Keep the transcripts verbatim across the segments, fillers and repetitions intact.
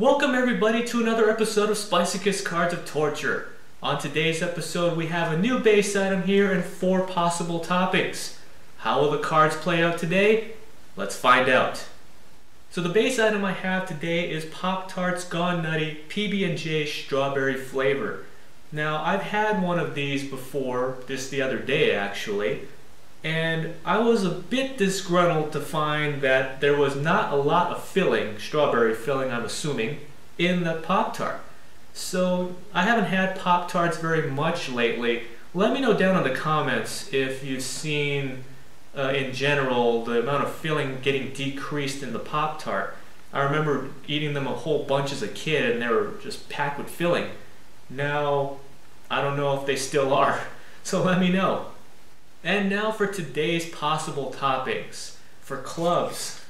Welcome everybody to another episode of Spicy Kiss Cards of Torture. On today's episode we have a new base item here and four possible toppings. How will the cards play out today? Let's find out. So the base item I have today is Pop-Tarts Gone Nutty P B and J Strawberry Flavor. Now I've had one of these before, just the other day actually, and I was a bit disgruntled to find that there was not a lot of filling, strawberry filling I'm assuming, in the Pop-Tart. So I haven't had Pop-Tarts very much lately. Let me know down in the comments if you've seen, uh, in general, the amount of filling getting decreased in the Pop-Tart. I remember eating them a whole bunch as a kid and they were just packed with filling. Now, I don't know if they still are, so let me know. And now for today's possible toppings. For clubs,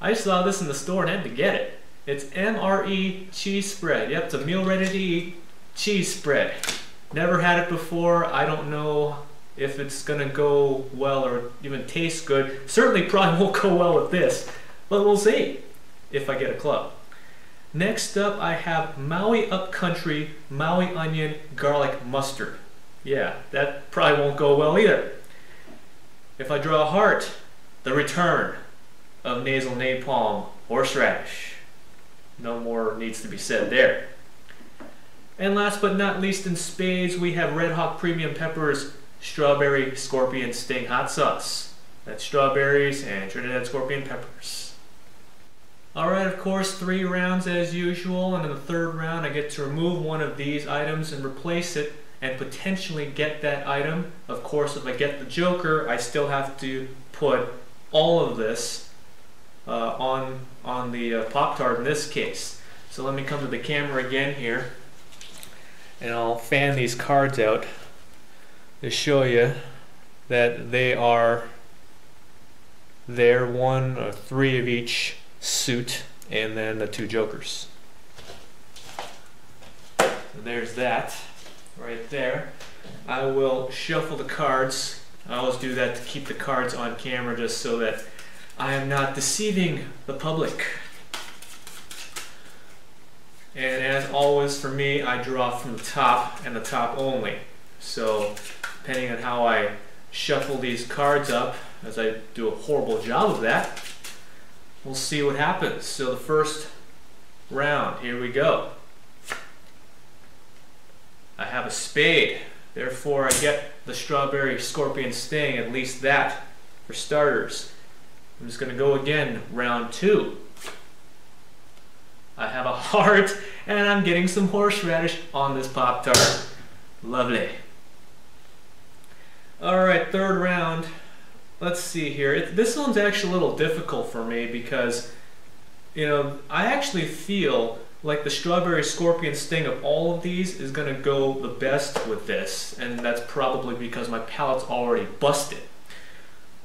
I saw this in the store and had to get it. It's M R E cheese spread. Yep, it's a meal ready to eat cheese spread. Never had it before. I don't know if it's gonna go well or even taste good. Certainly probably won't go well with this, but we'll see if I get a club. Next up, I have Maui Up Country Maui Onion Garlic Mustard. Yeah, that probably won't go well either. If I draw a heart, the return of nasal napalm horseradish. No more needs to be said there. And last but not least, in spades, we have Red Hawk Premium Peppers Strawberry Scorpion Sting Hot Sauce. That's strawberries and Trinidad Scorpion Peppers. Alright, of course, three rounds as usual, and in the third round I get to remove one of these items and replace it and potentially get that item. Of course, if I get the Joker, I still have to put all of this uh, on, on the uh, Pop-Tart in this case. So let me come to the camera again here, and I'll fan these cards out to show you that they are there, one or three of each suit, and then the two Jokers. So there's that right there. I will shuffle the cards. I always do that to keep the cards on camera just so that I am not deceiving the public. And as always for me, I draw from the top and the top only. So depending on how I shuffle these cards up, as I do a horrible job of that, we'll see what happens. So the first round, here we go. I have a spade, therefore I get the Strawberry Scorpion Sting, at least that, for starters. I'm just gonna go again, round two. I have a heart, and I'm getting some horseradish on this Pop-Tart. Lovely. All right, third round. Let's see here. It, this one's actually a little difficult for me because, you know, I actually feel like the Strawberry Scorpion Sting of all of these is going to go the best with this, and that's probably because my palate's already busted.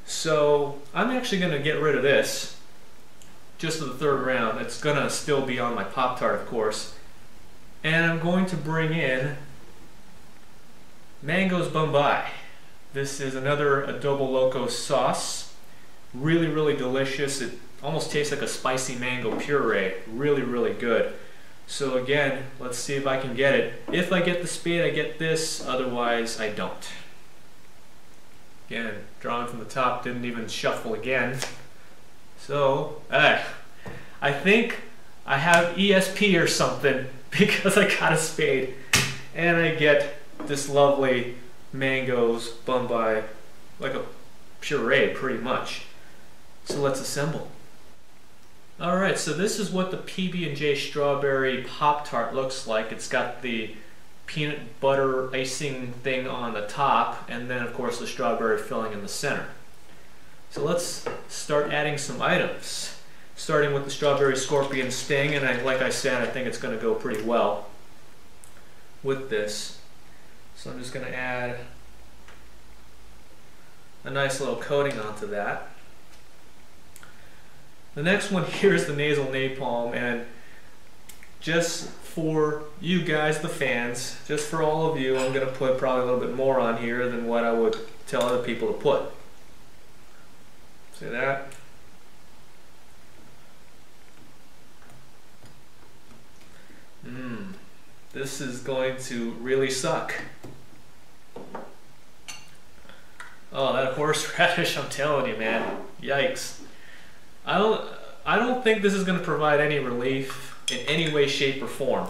So I'm actually going to get rid of this just for the third round. It's going to still be on my Pop-Tart, of course. And I'm going to bring in Mangoes Bombay. This is another Adobo Loco sauce. Really, really delicious. It almost tastes like a spicy mango puree. Really, really good. So again, let's see if I can get it. If I get the spade, I get this. Otherwise, I don't. Again, drawing from the top, didn't even shuffle again. So, uh, I think I have E S P or something because I got a spade. And I get this lovely Mangoes Bombay, like a puree pretty much. So let's assemble. Alright, so this is what the P B and J Strawberry Pop-Tart looks like. It's got the peanut butter icing thing on the top, and then of course the strawberry filling in the center. So let's start adding some items. Starting with the Strawberry Scorpion Sting, and I, like I said, I think it's going to go pretty well with this. So I'm just going to add a nice little coating onto that. The next one here is the nasal napalm, and just for you guys, the fans, just for all of you, I'm going to put probably a little bit more on here than what I would tell other people to put. See that? This is going to really suck. Oh, that horseradish, I'm telling you, man. Yikes. I don't, I don't think this is going to provide any relief in any way, shape, or form.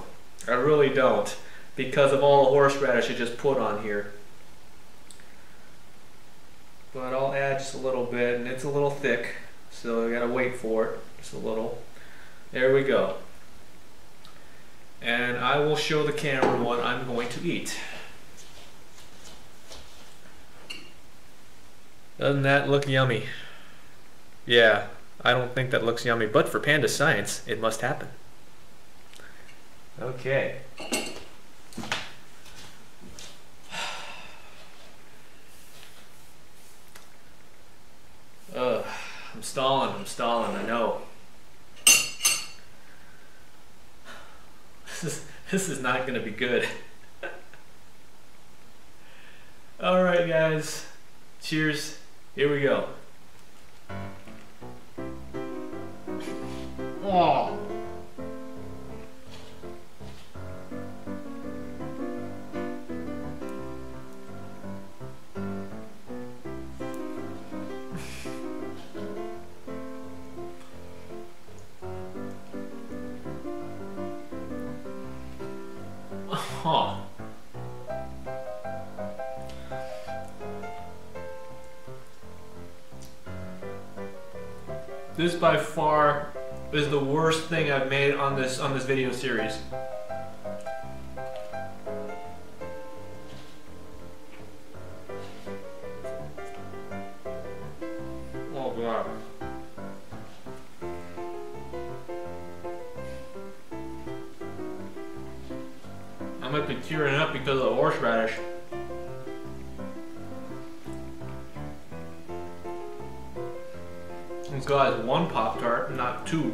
I really don't, because of all the horseradish I just put on here. But I'll add just a little bit, and it's a little thick, so you gotta wait for it, just a little. There we go. And I will show the camera what I'm going to eat. Doesn't that look yummy? Yeah, I don't think that looks yummy, but for Panda Science, it must happen. Okay. Ugh, I'm stalling, I'm stalling, I know. This is, this is not gonna be good. Alright guys, cheers, here we go. Oh. Huh. This by far is the worst thing I've made on this on this video series. Oh God. I might be tearing up because of the horseradish. This guy has one Pop-Tart, not two.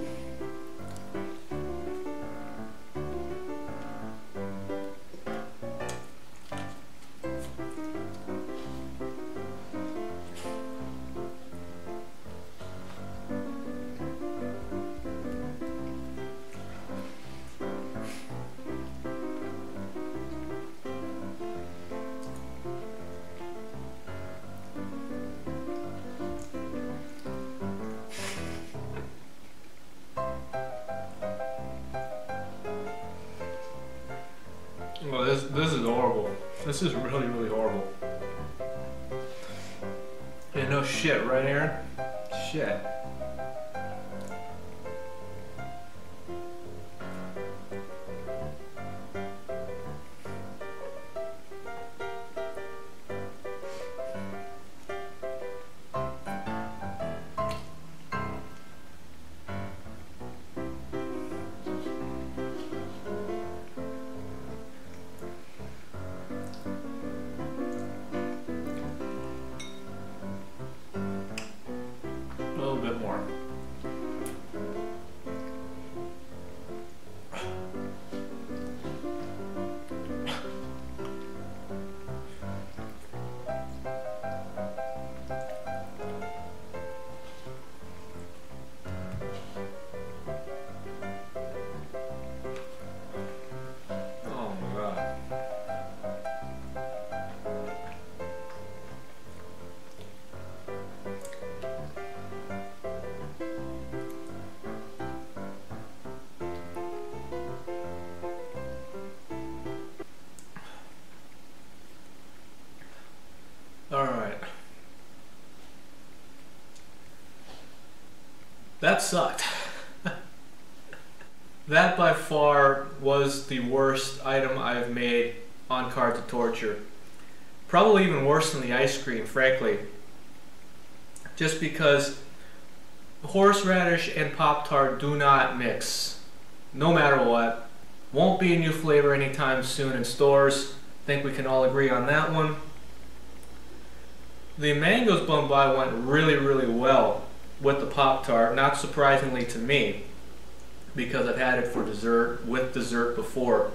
Well, this, this is horrible. This is really, really horrible. Yeah, no shit, right, Aaron? Shit. That sucked. That by far was the worst item I've made on Cards of Torture. Probably even worse than the ice cream, frankly. Just because horseradish and Pop-Tart do not mix. No matter what. Won't be a new flavor anytime soon in stores. Think we can all agree on that one. The Mangoes Bombay went really, really well with the Pop-Tart, not surprisingly to me, because I've had it for dessert, with dessert before.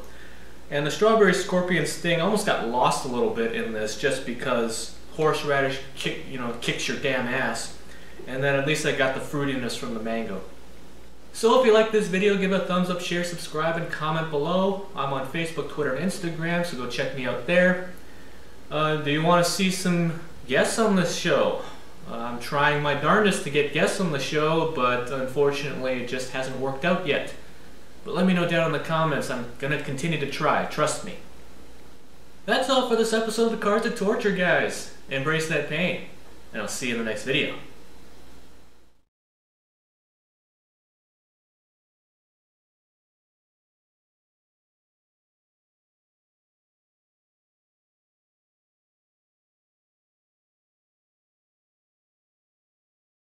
And the Strawberry Scorpion Sting almost got lost a little bit in this, just because horseradish kick, you know, kicks your damn ass. And then at least I got the fruitiness from the mango. So if you like this video, give it a thumbs up, share, subscribe, and comment below. I'm on Facebook, Twitter, and Instagram, so go check me out there. Uh, do you want to see some guests on this show? Uh, I'm trying my darndest to get guests on the show, but unfortunately it just hasn't worked out yet. But let me know down in the comments. I'm going to continue to try, trust me. That's all for this episode of the Cards of Torture, guys. Embrace that pain, and I'll see you in the next video.